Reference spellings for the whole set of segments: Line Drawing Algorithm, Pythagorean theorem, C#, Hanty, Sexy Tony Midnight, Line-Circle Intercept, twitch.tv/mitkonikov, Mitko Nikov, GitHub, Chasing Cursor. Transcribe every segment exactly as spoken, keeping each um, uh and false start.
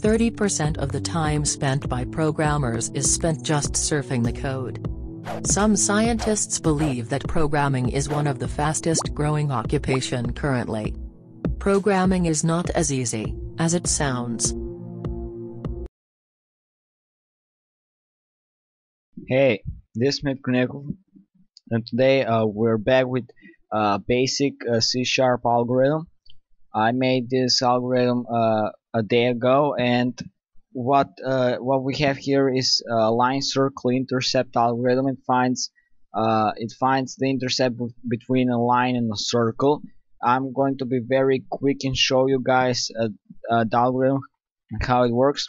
thirty percent of the time spent by programmers is spent just surfing the code. Some scientists believe that programming is one of the fastest growing occupation currently. Programming is not as easy as it sounds. Hey, this is Mitko Nikov, and today uh, we're back with uh, basic uh, C sharp algorithm. I made this algorithm uh, a day ago, and what uh, what we have here is a line-circle intercept algorithm. It finds uh, it finds the intercept between a line and a circle. I'm going to be very quick and show you guys uh, uh, the algorithm and how it works,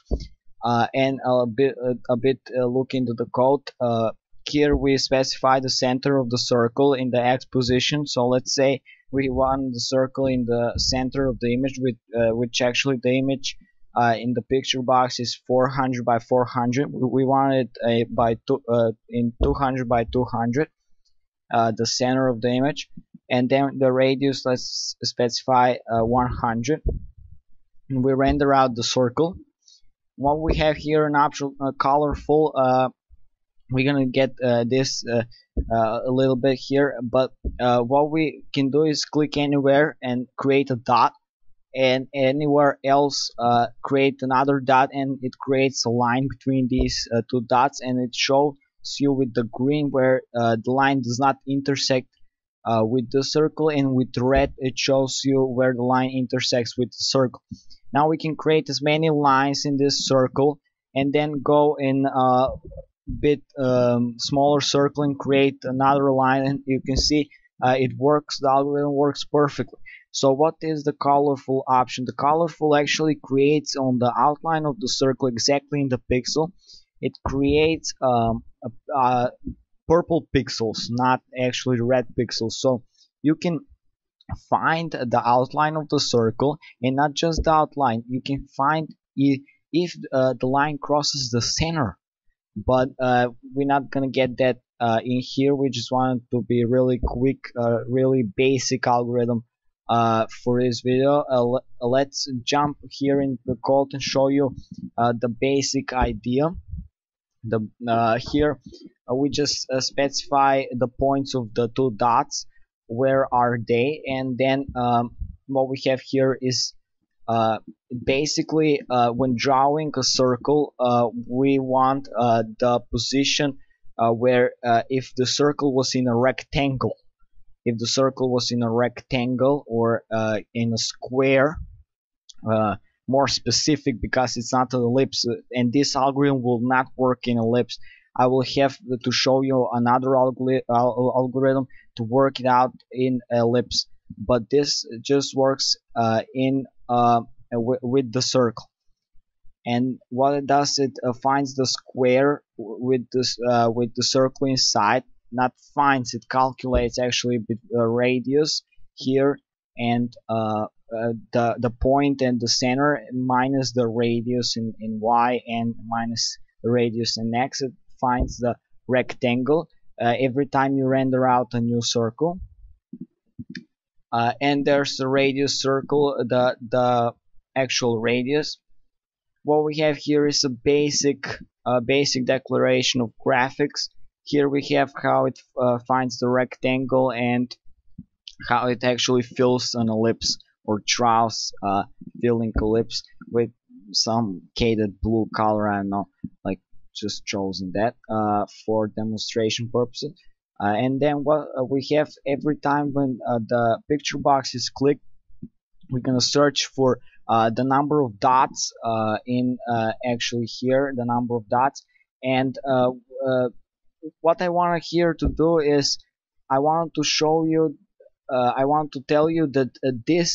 uh, and a bit a bit uh, look into the code. Uh, here we specify the center of the circle in the x position. So let's say we want the circle in the center of the image, with uh, which actually the image uh, in the picture box is four hundred by four hundred. We want it uh, by two, uh, in two hundred by two hundred, uh, the center of the image, and then the radius, let's specify uh, one hundred, and we render out the circle. What we have here, an optional uh, colorful. Uh, we're gonna get uh, this uh, uh, a little bit here, but uh, what we can do is click anywhere and create a dot, and anywhere else uh, create another dot, and it creates a line between these uh, two dots, and it shows you with the green where uh, the line does not intersect uh, with the circle, and with red it shows you where the line intersects with the circle. Now we can create as many lines in this circle, and then go in uh, bit um, smaller circle and create another line, and you can see uh, it works. The algorithm works perfectly. So what is the colorful option? The colorful actually creates on the outline of the circle, exactly in the pixel, it creates um, a, uh, purple pixels, not actually red pixels. So you can find the outline of the circle, and not just the outline, you can find if, if uh, the line crosses the center. But uh, we're not gonna get that uh, in here. We just wanted to be really quick, uh, really basic algorithm uh, for this video. Uh, let's jump here in the code and show you uh, the basic idea. The uh, here uh, we just uh, specify the points of the two dots, where are they, and then um, what we have here is Uh, basically uh, when drawing a circle, uh, we want uh, the position uh, where uh, if the circle was in a rectangle, if the circle was in a rectangle or uh, in a square, uh, more specific, because it's not an ellipse, and this algorithm will not work in ellipse. I will have to show you another alg- algorithm to work it out in ellipse, but this just works uh, in Uh, w with the circle. And what it does, it uh, finds the square with this uh, with the circle inside. Not finds, it calculates actually the radius here, and uh, uh, the the point and the center, minus the radius in, in y, and minus the radius in x. It finds the rectangle uh, every time you render out a new circle. Uh, and there's the radius circle, the the actual radius. What we have here is a basic uh, basic declaration of graphics. Here we have how it uh, finds the rectangle and how it actually fills an ellipse, or tries uh, filling ellipse with some shaded blue color. I don't know, like just chosen that uh, for demonstration purposes. Uh, and then what uh, we have, every time when uh, the picture box is clicked, we're gonna search for uh, the number of dots uh, in uh, actually here, the number of dots. And uh, uh, what I want here to do is, I want to show you, uh, I want to tell you that uh, this,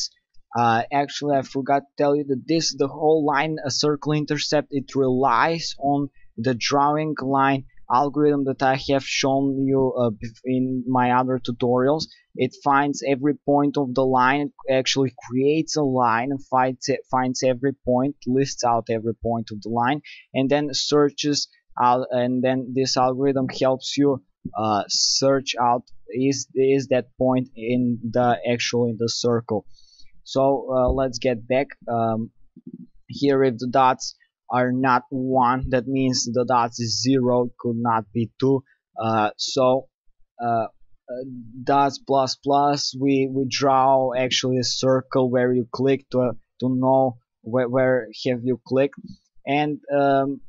uh, actually I forgot to tell you that this, the whole line uh, circle intercept, it relies on the drawing line algorithm that I have shown you uh, in my other tutorials. It finds every point of the line, actually creates a line, and finds, it, finds every point, lists out every point of the line, and then searches out, and then this algorithm helps you uh, search out is, is that point in the actual in the circle. So uh, let's get back. Um, Here, if the dots are not one, that means the dots is zero, could not be two. Uh, so uh, dots plus plus, we we draw actually a circle where you click to uh, to know where, where have you clicked. And um,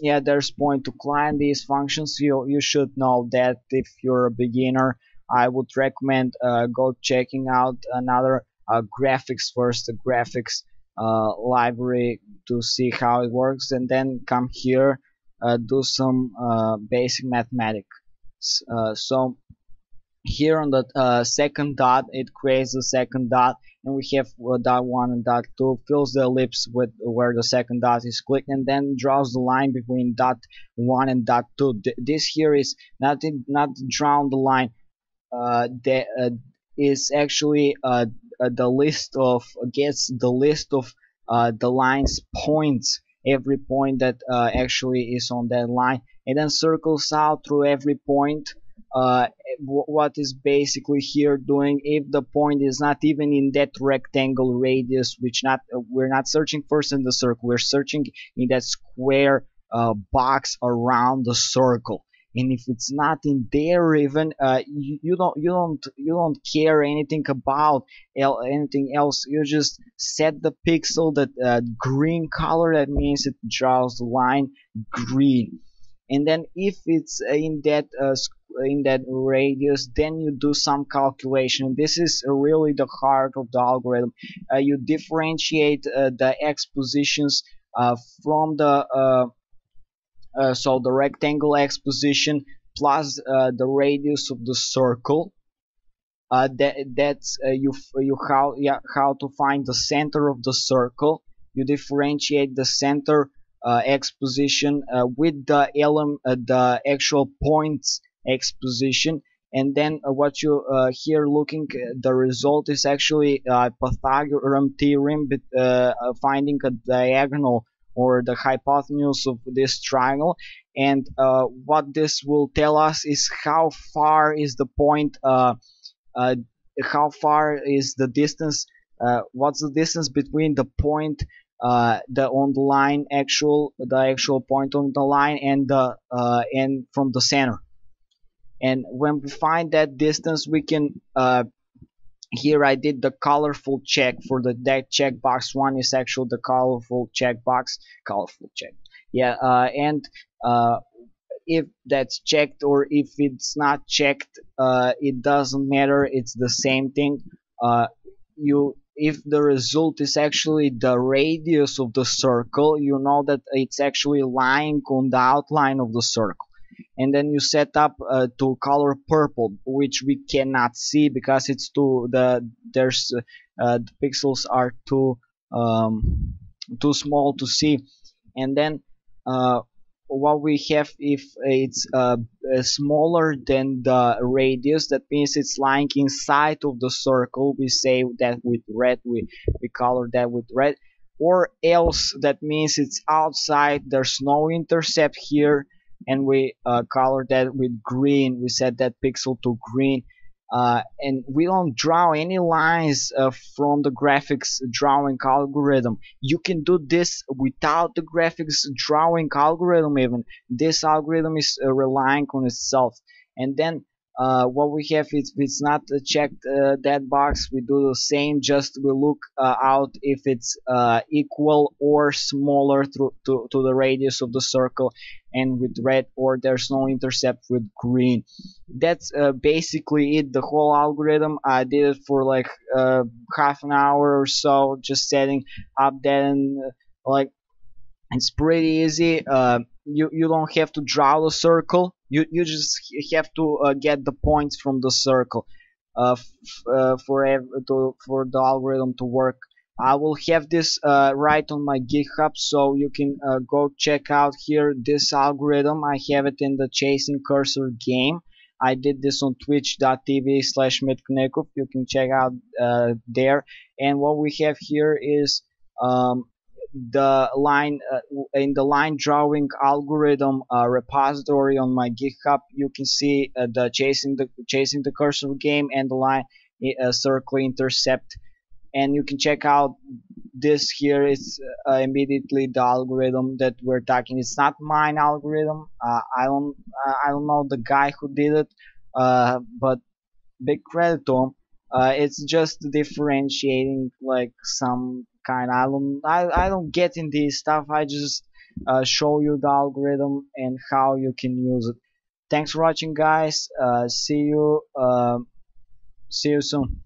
yeah, there's point to client these functions. You you should know that if you're a beginner. I would recommend uh, go checking out another uh, graphics first, the graphics uh, library to see how it works, and then come here, uh, do some uh, basic mathematics. Uh, so here on the uh, second dot, it creates the second dot, and we have uh, dot one and dot two, fills the ellipse with where the second dot is clicked, and then draws the line between dot one and dot two. Th this here is not in, not drawn the line. Uh, that uh, is actually uh, the list of gets the list of uh, the line's points, every point that uh, actually is on that line, and then circles out through every point. Uh, what is basically here doing, if the point is not even in that rectangle radius, which not uh, we're not searching first in the circle, we're searching in that square uh, box around the circle. And if it's not in there, even uh, you, you don't you don't you don't care anything about el anything else. You just set the pixel that uh, green color. That means it draws the line green. And then if it's in that uh, in that radius, then you do some calculation. This is really the heart of the algorithm. Uh, you differentiate uh, the x positions uh, from the uh, Uh, so the rectangle X position plus uh, the radius of the circle. Uh, that that's uh, you you how yeah how to find the center of the circle. You differentiate the center uh, X position uh, with the elem uh, the actual points X position, and then uh, what you uh, here looking the result is actually uh, Pythagorean theorem, but uh, finding a diagonal or the hypotenuse of this triangle, and uh, what this will tell us is how far is the point, uh, uh, how far is the distance, uh, what's the distance between the point, uh, the on the line actual, the actual point on the line, and the uh, and from the center. And when we find that distance, we can. Uh, Here I did the colorful check for the that checkbox. One is actually the colorful checkbox. Colorful check. Yeah, uh, and uh, if that's checked or if it's not checked, uh, it doesn't matter. It's the same thing. Uh, you if the result is actually the radius of the circle, you know that it's actually lying on the outline of the circle. And then you set up uh, to color purple, which we cannot see because it's too the there's uh, the pixels are too um, too small to see. And then uh, what we have if it's uh, smaller than the radius, that means it's lying inside of the circle. We say that with red. We we color that with red, or else that means it's outside. There's no intercept here. And we uh, color that with green. We set that pixel to green, uh, and we don't draw any lines uh, from the graphics drawing algorithm. You can do this without the graphics drawing algorithm even. This algorithm is uh, relying on itself. And then uh, what we have is if it's not checked uh, that box, we do the same, just we look uh, out if it's uh, equal or smaller to, to, to the radius of the circle, and with red, or there's no intercept with green. That's uh, basically it, the whole algorithm. I did it for like uh, half an hour or so, just setting up that, and uh, like it's pretty easy. Uh, you, you don't have to draw the circle. You, you just have to uh, get the points from the circle uh, f uh, for, to, for the algorithm to work. I will have this uh, right on my GitHub, so you can uh, go check out here this algorithm. I have it in the Chasing Cursor game. I did this on twitch dot t v slash mitko nikov. You can check out uh, there. And what we have here is um, the line uh, in the line drawing algorithm uh, repository on my GitHub. You can see uh, the chasing the chasing the cursor game and the line uh, circle intercept. And you can check out this here is uh, immediately the algorithm that we're attacking. It's not mine algorithm. Uh, I don't uh, I don't know the guy who did it, uh, but big credit to him. Uh, it's just differentiating like some kind. I don't I I don't get in this stuff. I just uh, show you the algorithm and how you can use it. Thanks for watching, guys. Uh, see you. Uh, see you soon.